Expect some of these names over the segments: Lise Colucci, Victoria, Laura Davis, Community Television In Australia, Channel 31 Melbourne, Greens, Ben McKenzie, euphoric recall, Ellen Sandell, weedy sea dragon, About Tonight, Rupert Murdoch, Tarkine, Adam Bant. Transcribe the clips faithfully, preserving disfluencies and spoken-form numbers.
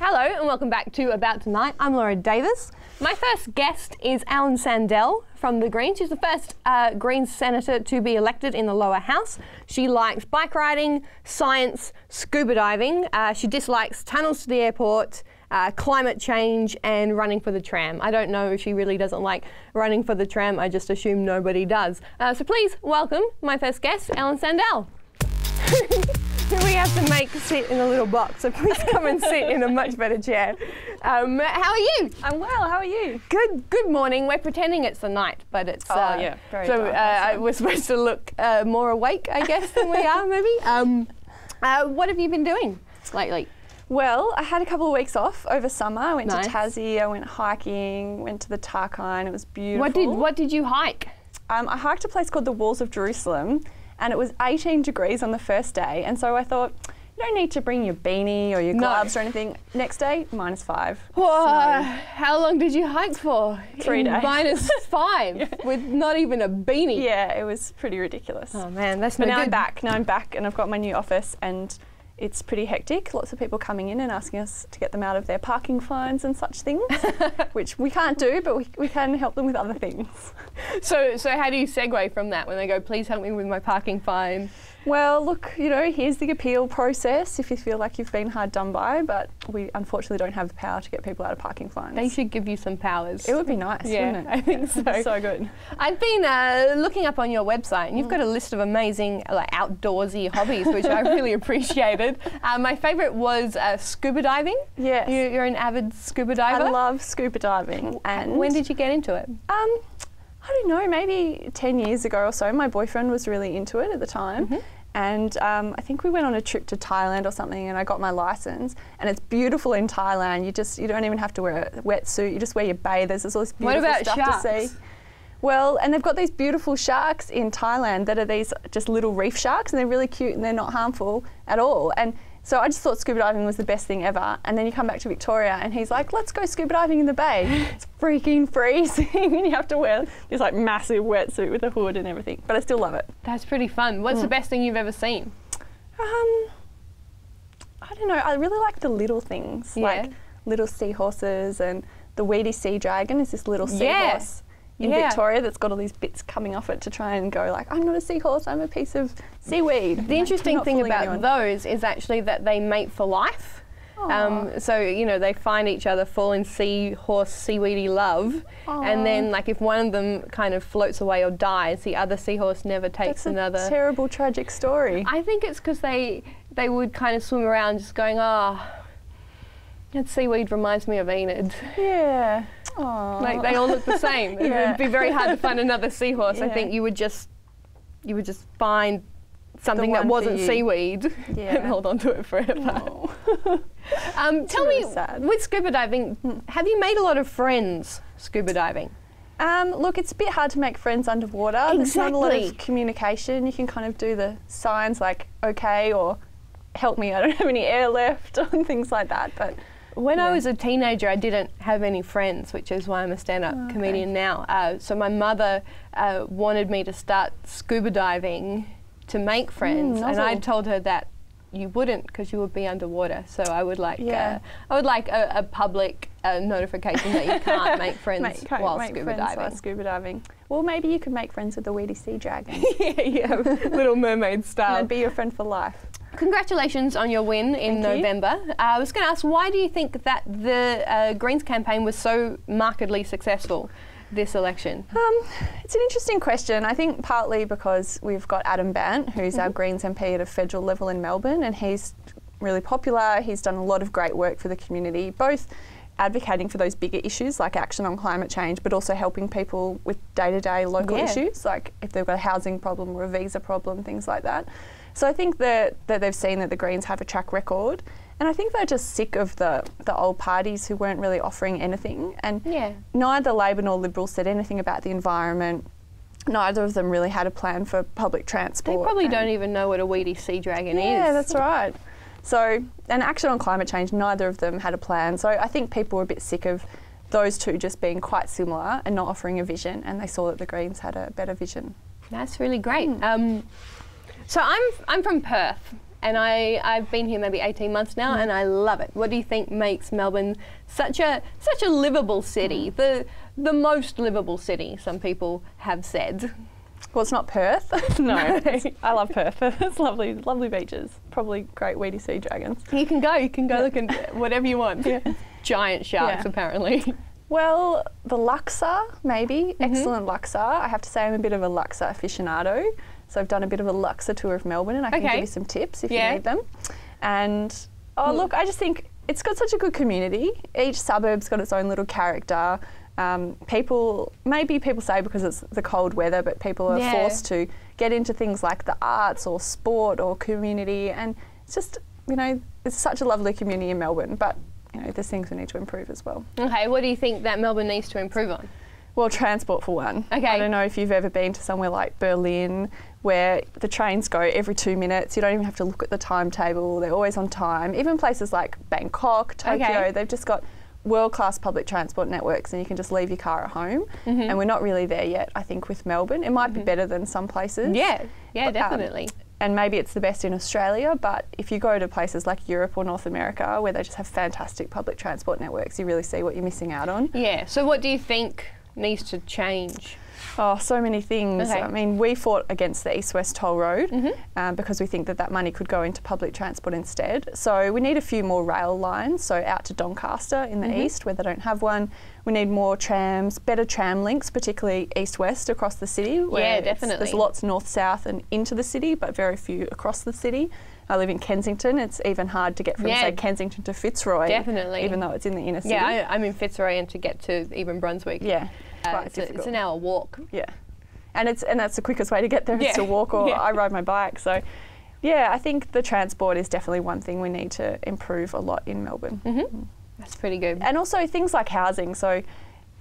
Hello and welcome back to About Tonight. I'm Laura Davis. My first guest is Ellen Sandell from the Greens. She's the first uh, Greens senator to be elected in the lower house. She likes bike riding, science, scuba diving. Uh, she dislikes tunnels to the airport, uh, climate change and running for the tram. I don't know if she really doesn't like running for the tram. I just assume nobody does. Uh, so please welcome my first guest, Ellen Sandell. We have to make sit in a little box, so please come and sit in a much better chair. Um, how are you? I'm well. How are you? Good. Good morning. We're pretending it's the night, but it's oh uh, yeah. Very so uh, we're supposed to look uh, more awake, I guess, than we are maybe. Um, uh, what have you been doing lately? Well, I had a couple of weeks off over summer. I went nice. to Tassie. I went hiking. Went to the Tarkine. It was beautiful. What did What did you hike? Um, I hiked a place called the Walls of Jerusalem. And it was eighteen degrees on the first day, and so I thought, you don't need to bring your beanie or your gloves no. or anything. Next day, minus five. Whoa. So how long did you hike for? Three In days. Minus five yeah. with not even a beanie. Yeah, it was pretty ridiculous. Oh man, that's but no now good. I'm back. Now I'm back, and I've got my new office, and it's pretty hectic. Lots of people coming in and asking us to get them out of their parking fines and such things, which we can't do, but we, we can help them with other things. So so how do you segue from that when they go, please help me with my parking fine? Well, look, you know, here's the appeal process if you feel like you've been hard done by, but we unfortunately don't have the power to get people out of parking fines. They should give you some powers. It would be nice, yeah, wouldn't it? I think yeah. so. So good. I've been uh, looking up on your website, and you've mm. got a list of amazing like, outdoorsy hobbies, which I really appreciated. Uh, my favourite was uh, scuba diving. Yes. You, you're an avid scuba diver. I love scuba diving. And when did you get into it? Um, I don't know, maybe ten years ago or so. My boyfriend was really into it at the time. Mm-hmm. And um, I think we went on a trip to Thailand or something, and I got my license. And it's beautiful in Thailand. You just you don't even have to wear a wetsuit. You just wear your bathers. There's all this beautiful what about stuff sharks? To see. Well, and they've got these beautiful sharks in Thailand that are these just little reef sharks, and they're really cute and they're not harmful at all. And so I just thought scuba diving was the best thing ever. And then you come back to Victoria and he's like, let's go scuba diving in the bay. It's freaking freezing and you have to wear this like massive wetsuit with a hood and everything. But I still love it. That's pretty fun. What's mm. the best thing you've ever seen? Um, I don't know. I really like the little things, yeah. like little seahorses, and the weedy sea dragon is this little seahorse. Yeah. in yeah. Victoria that's got all these bits coming off it to try and go like, I'm not a seahorse, I'm a piece of seaweed. The like, interesting thing about anyone. those is actually that they mate for life. Um, so, you know, they find each other, fall in seahorse, seaweedy love. Aww. And then, like, if one of them kind of floats away or dies, the other seahorse never takes That's another. That's a terrible, tragic story. I think it's because they, they would kind of swim around just going, oh, that seaweed reminds me of Enid. Yeah. Aww. Like they all look the same. yeah. It would be very hard to find another seahorse. Yeah. I think you would just, you would just find something that wasn't seaweed yeah. and hold on to it forever. um, tell really me, sad. with scuba diving, have you made a lot of friends scuba diving? Um, look, it's a bit hard to make friends underwater. Exactly. There's not a lot of communication. You can kind of do the signs like okay or help me, I don't have any air left and things like that. But when yeah. I was a teenager, I didn't have any friends, which is why I'm a stand-up oh, okay. comedian now. Uh, so my mother uh, wanted me to start scuba diving to make friends, mm, and I told her that you wouldn't because you would be underwater. So I would like, yeah. uh, I would like a, a public uh, notification that you can't make friends make, can't while make scuba friends diving. While scuba diving. Well, maybe you could make friends with the weedy sea dragon. yeah, yeah, Little Mermaid style. And I'd be your friend for life. Congratulations on your win in Thank November. Uh, I was going to ask, why do you think that the uh, Greens campaign was so markedly successful this election? Um, it's an interesting question. I think partly because we've got Adam Bant, who's mm-hmm. our Greens M P at a federal level in Melbourne, and he's really popular. He's done a lot of great work for the community, both advocating for those bigger issues like action on climate change, but also helping people with day-to-day local yeah. issues, like if they've got a housing problem or a visa problem, things like that. So I think that, that they've seen that the Greens have a track record, and I think they're just sick of the, the old parties who weren't really offering anything. And yeah. neither Labor nor Liberals said anything about the environment. Neither of them really had a plan for public transport. They probably don't even know what a weedy sea dragon yeah, is. Yeah, that's right. So, and action on climate change, neither of them had a plan. So I think people were a bit sick of those two just being quite similar and not offering a vision, and they saw that the Greens had a better vision. That's really great. Mm. Um, So I'm I'm from Perth, and I, I've been here maybe eighteen months now, mm. and I love it. What do you think makes Melbourne such a such a livable city, mm. the the most livable city, some people have said? Well, it's not Perth. No, I love Perth. It's lovely, lovely beaches. Probably great weedy sea dragons. You can go, you can go yeah. look at whatever you want. Yeah. Giant sharks, yeah. apparently. Well, the Luxor, maybe. Mm-hmm. Excellent Luxor. I have to say I'm a bit of a Luxor aficionado. So I've done a bit of a Luxor tour of Melbourne, and I can okay. give you some tips if yeah. you need them. And, oh, look, I just think it's got such a good community. Each suburb's got its own little character. Um, people, maybe people say because it's the cold weather, but people are yeah. forced to get into things like the arts or sport or community. And it's just, you know, it's such a lovely community in Melbourne. But, you know, there's things we need to improve as well. Okay, what do you think that Melbourne needs to improve on? Well, transport for one. Okay. I don't know if you've ever been to somewhere like Berlin where the trains go every two minutes. You don't even have to look at the timetable. They're always on time. Even places like Bangkok, Tokyo, okay. they've just got world-class public transport networks, and you can just leave your car at home. Mm-hmm. And we're not really there yet, I think, with Melbourne. It might mm-hmm. be better than some places. Yeah, yeah, but, definitely. Um, and maybe it's the best in Australia, but if you go to places like Europe or North America where they just have fantastic public transport networks, you really see what you're missing out on. Yeah, so what do you think needs to change? Oh, so many things. Okay. I mean, we fought against the East-West Toll Road mm-hmm. um, because we think that that money could go into public transport instead. So we need a few more rail lines, so out to Doncaster in the mm-hmm. east where they don't have one. We need more trams, better tram links, particularly east-west across the city. Where yeah, definitely. There's lots north-south and into the city, but very few across the city. I live in Kensington. It's even hard to get from, yeah. say, Kensington to Fitzroy. Definitely. Even though it's in the inner city. Yeah, I, I'm in Fitzroy, and to get to even Brunswick. Yeah. Uh, it's, a, it's an hour walk. Yeah. And it's and that's the quickest way to get there yeah. is to walk, or yeah. I ride my bike. So, yeah, I think the transport is definitely one thing we need to improve a lot in Melbourne. Mm-hmm. That's pretty good. And also things like housing. So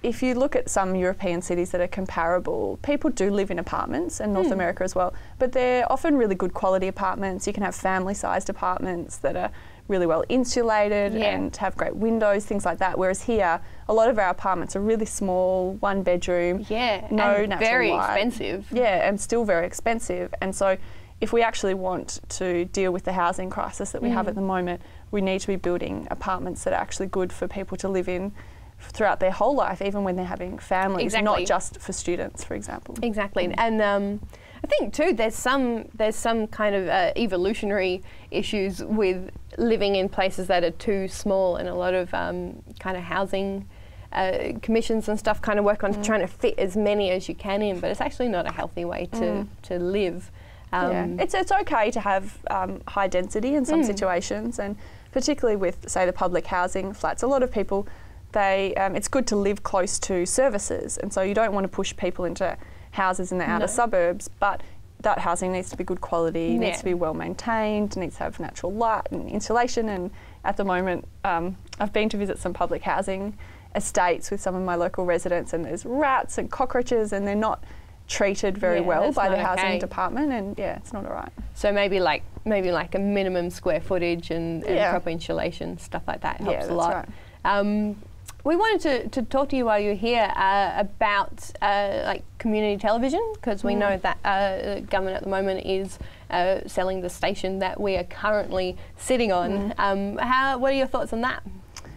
if you look at some European cities that are comparable, people do live in apartments, and North mm. America as well, but they're often really good quality apartments. You can have family-sized apartments that are really well insulated yeah. and have great windows, things like that. Whereas here, a lot of our apartments are really small, one bedroom, yeah, no and natural very light. Expensive. Yeah, and still very expensive. And so if we actually want to deal with the housing crisis that we mm. have at the moment, we need to be building apartments that are actually good for people to live in throughout their whole life, even when they're having families, exactly. not just for students, for example. Exactly. And um, I think too, there's some there's some kind of uh, evolutionary issues with living in places that are too small, and a lot of um, kind of housing uh, commissions and stuff kind of work on mm. trying to fit as many as you can in, but it's actually not a healthy way to, mm. to live. Um, yeah. It's it's okay to have um, high density in some mm. situations, and particularly with, say, the public housing flats, a lot of people They, um, it's good to live close to services, and so you don't want to push people into houses in the outer no. suburbs, but that housing needs to be good quality, yeah. needs to be well maintained, needs to have natural light and insulation. And at the moment, um, I've been to visit some public housing estates with some of my local residents, and there's rats and cockroaches, and they're not treated very yeah, well by the housing okay. department, and yeah, it's not all right. So maybe like maybe like a minimum square footage and, and yeah. proper insulation, stuff like that helps yeah, that's a lot. Right. Um, We wanted to, to talk to you while you're here uh, about uh, like community television, because we mm. know that uh, the government at the moment is uh, selling the station that we are currently sitting on. Mm. Um, how? What are your thoughts on that?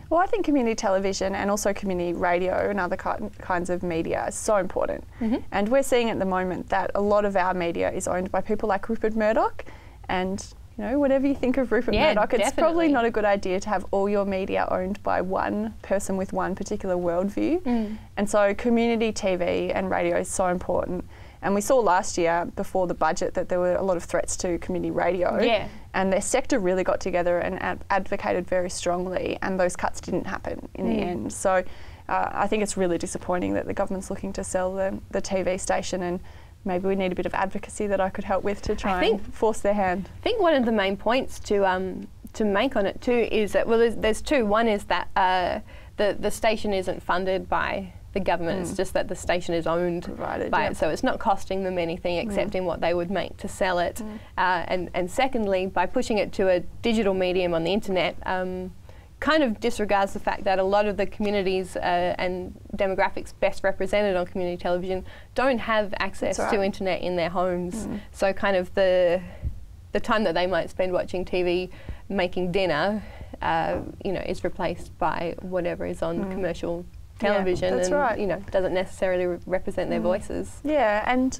Well, I think community television and also community radio and other ki kinds of media is so important. Mm-hmm. And we're seeing at the moment that a lot of our media is owned by people like Rupert Murdoch, and know, whatever you think of Rupert yeah, Murdoch, it's definitely. Probably not a good idea to have all your media owned by one person with one particular worldview. Mm. And so community T V and radio is so important. And we saw last year before the budget that there were a lot of threats to community radio. Yeah. And their sector really got together and ad advocated very strongly, and those cuts didn't happen in mm. the end. So uh, I think it's really disappointing that the government's looking to sell the, the T V station, and maybe we need a bit of advocacy that I could help with to try think, and force their hand. I think one of the main points to um, to make on it too is that, well, there's, there's two. One is that uh, the, the station isn't funded by the government. Mm. It's just that the station is owned Provided, by yeah. it. So it's not costing them anything except mm. in what they would make to sell it. Mm. Uh, and, and secondly, by pushing it to a digital medium on the internet, um, kind of disregards the fact that a lot of the communities uh, and demographics best represented on community television don't have access right. to internet in their homes. Mm. So kind of the the time that they might spend watching T V, making dinner, uh, you know, is replaced by whatever is on mm. commercial television. Yeah, that's and, right. you know, doesn't necessarily re represent mm. their voices. Yeah, and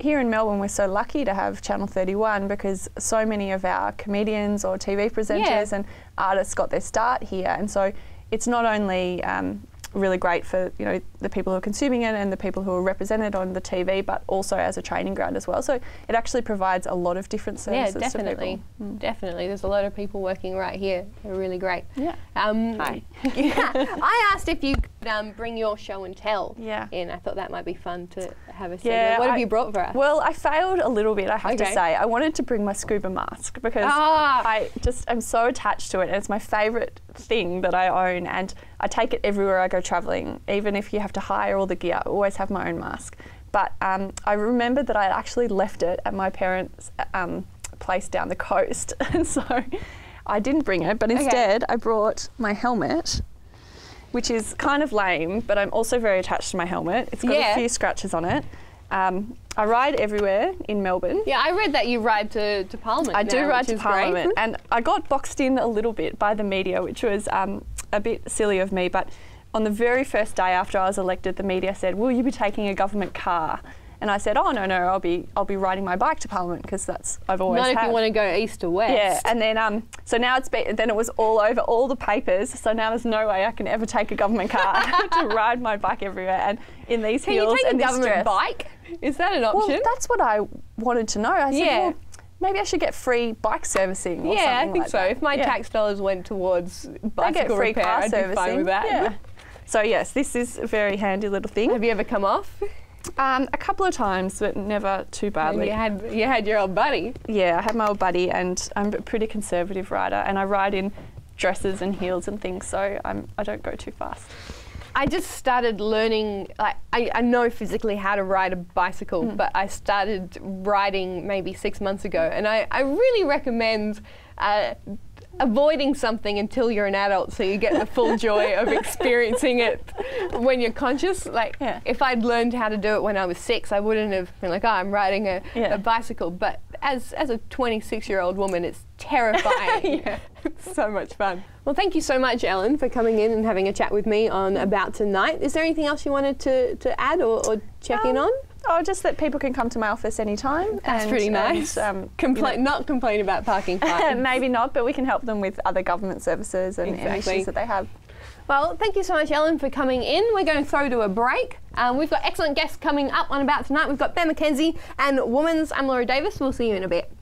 here in Melbourne we're so lucky to have Channel thirty-one because so many of our comedians or T V presenters yeah. and artists got their start here, and so it's not only um, really great for, you know, the people who are consuming it and the people who are represented on the T V, but also as a training ground as well. So it actually provides a lot of different services. Yeah, definitely, mm. definitely. There's a lot of people working right here. They're really great. Yeah. Um, Hi. yeah. I asked if you could um, bring your show and tell yeah. in. I thought that might be fun to have a segment. Yeah, what have I, you brought for us? Well, I failed a little bit, I have okay. to say. I wanted to bring my scuba mask because ah. I just am so attached to it, and it's my favourite thing that I own, and I take it everywhere I go travelling. Even if you have to hire all the gear, I always have my own mask. But um, I remembered that I had actually left it at my parents' um, place down the coast, and so I didn't bring it, but instead okay. I brought my helmet, which is kind of lame, but I'm also very attached to my helmet. It's got yeah. a few scratches on it. Um, I ride everywhere in Melbourne. Yeah, I read that you ride to, to Parliament. I now, do ride to Parliament, great. And I got boxed in a little bit by the media, which was um, a bit silly of me, but on the very first day after I was elected, the media said, "Will you be taking a government car?" And I said, "Oh no, no, I'll be I'll be riding my bike to Parliament because that's I've always not if had. You want to go east or west." Yeah, and then um, so now it's been, then it was all over all the papers. So now there's no way I can ever take a government car. I have to ride my bike everywhere, and in these can heels you take and a this government dress. Bike? Is that an option? Well, that's what I wanted to know. I said, yeah. well, maybe I should get free bike servicing or yeah, something like that. Yeah, I think so. That. If my yeah. tax dollars went towards bicycle free repair, car I'd servicing. Be fine with that. Yeah. So yes, this is a very handy little thing. Have you ever come off? Um, a couple of times, but never too badly. You had, you had your old buddy. Yeah, I had my old buddy, and I'm a pretty conservative rider, and I ride in dresses and heels and things, so I'm, I don't go too fast. I just started learning, like, I, I know physically how to ride a bicycle, mm. but I started riding maybe six months ago, and I, I really recommend uh, avoiding something until you're an adult so you get the full joy of experiencing it when you're conscious. Like, yeah. if I'd learned how to do it when I was six, I wouldn't have been like, oh, I'm riding a, yeah. a bicycle. But as, as a twenty-six-year-old woman, it's terrifying. yeah. It's so much fun. Well, thank you so much, Ellen, for coming in and having a chat with me on About Tonight. Is there anything else you wanted to, to add or, or check um, in on? Oh, just that people can come to my office anytime. That's and, pretty nice. And, um, Compla you know. Not complain about parking fines. Maybe not, but we can help them with other government services and exactly. issues that they have. Well, thank you so much, Ellen, for coming in. We're going to throw to a break. Um, we've got excellent guests coming up on About Tonight. We've got Ben McKenzie and Woman's. I'm Laura Davis. We'll see you in a bit.